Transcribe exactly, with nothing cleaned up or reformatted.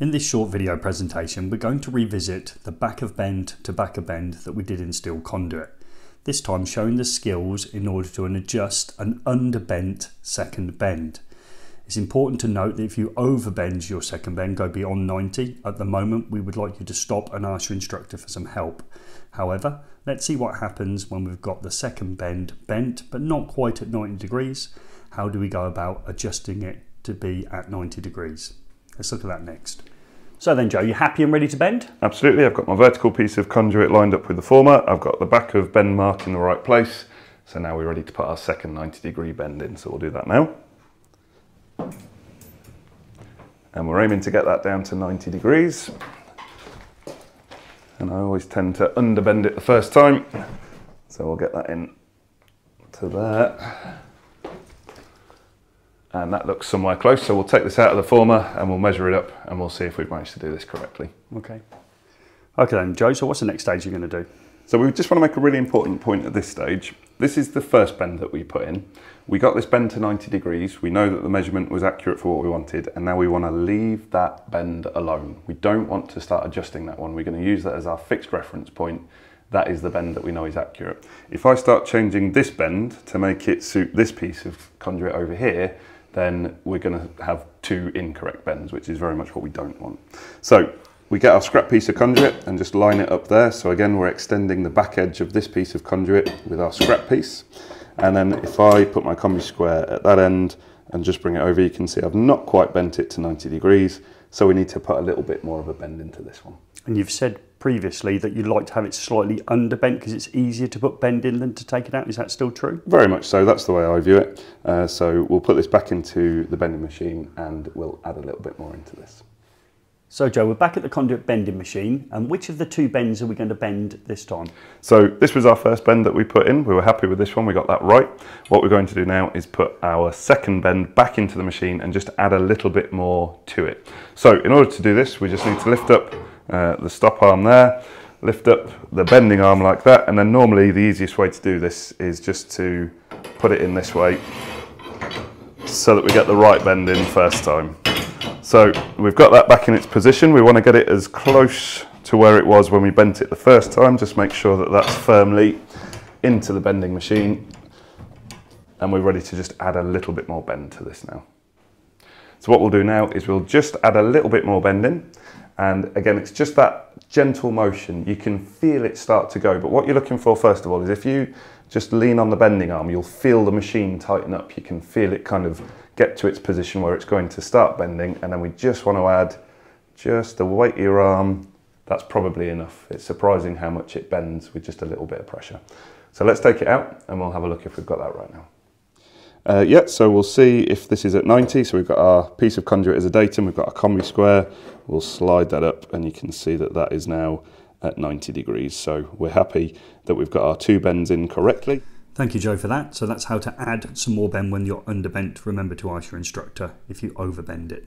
In this short video presentation, we're going to revisit the back of bend to back of bend that we did in steel conduit, this time showing the skills in order to adjust an underbent second bend. It's important to note that if you overbend your second bend, go beyond ninety, at the moment we would like you to stop and ask your instructor for some help. However, let's see what happens when we've got the second bend bent, but not quite at ninety degrees. How do we go about adjusting it to be at ninety degrees? Let's look at that next. So then, Joe, you happy and ready to bend? Absolutely. I've got my vertical piece of conduit lined up with the former. I've got the back of bend mark in the right place. So now we're ready to put our second ninety degree bend in. So we'll do that now. And we're aiming to get that down to ninety degrees. And I always tend to underbend it the first time. So we'll get that in to there. And that looks somewhere close. So we'll take this out of the former and we'll measure it up and we'll see if we've managed to do this correctly. Okay. Okay then, Joe, so what's the next stage you're going to do? So we just want to make a really important point at this stage. This is the first bend that we put in. We got this bend to ninety degrees. We know that the measurement was accurate for what we wanted. And now we want to leave that bend alone. We don't want to start adjusting that one. We're going to use that as our fixed reference point. That is the bend that we know is accurate. If I start changing this bend to make it suit this piece of conduit over here, then we're going to have two incorrect bends, which is very much what we don't want. So we get our scrap piece of conduit and just line it up there. So again, we're extending the back edge of this piece of conduit with our scrap piece. And then if I put my combi square at that end and just bring it over, you can see I've not quite bent it to ninety degrees. So we need to put a little bit more of a bend into this one. And you've said previously that you'd like to have it slightly underbent because it's easier to put bend in than to take it out. Is that still true? Very much so. That's the way I view it. Uh, so we'll put this back into the bending machine and we'll add a little bit more into this. So Joe, we're back at the conduit bending machine, and which of the two bends are we going to bend this time? So this was our first bend that we put in. We were happy with this one, we got that right. What we're going to do now is put our second bend back into the machine and just add a little bit more to it. So in order to do this, we just need to lift up uh, the stop arm there, lift up the bending arm like that, and then normally the easiest way to do this is just to put it in this way so that we get the right bend in first time. So we've got that back in its position. We want to get it as close to where it was when we bent it the first time. Just make sure that that's firmly into the bending machine. And we're ready to just add a little bit more bend to this now. So what we'll do now is we'll just add a little bit more bend in. And again, it's just that gentle motion. You can feel it start to go. But what you're looking for, first of all, is if you just lean on the bending arm, you'll feel the machine tighten up. You can feel it kind of get to its position where it's going to start bending, and then we just want to add just the weight of your arm. That's probably enough. It's surprising how much it bends with just a little bit of pressure. So let's take it out and we'll have a look if we've got that right now. Uh, yeah, so we'll see if this is at ninety. So we've got our piece of conduit as a datum, we've got our combi square. We'll slide that up and you can see that that is now at ninety degrees. So we're happy that we've got our two bends in correctly. Thank you, Joe, for that. So that's how to add some more bend when you're underbent. Remember to ask your instructor if you overbend it.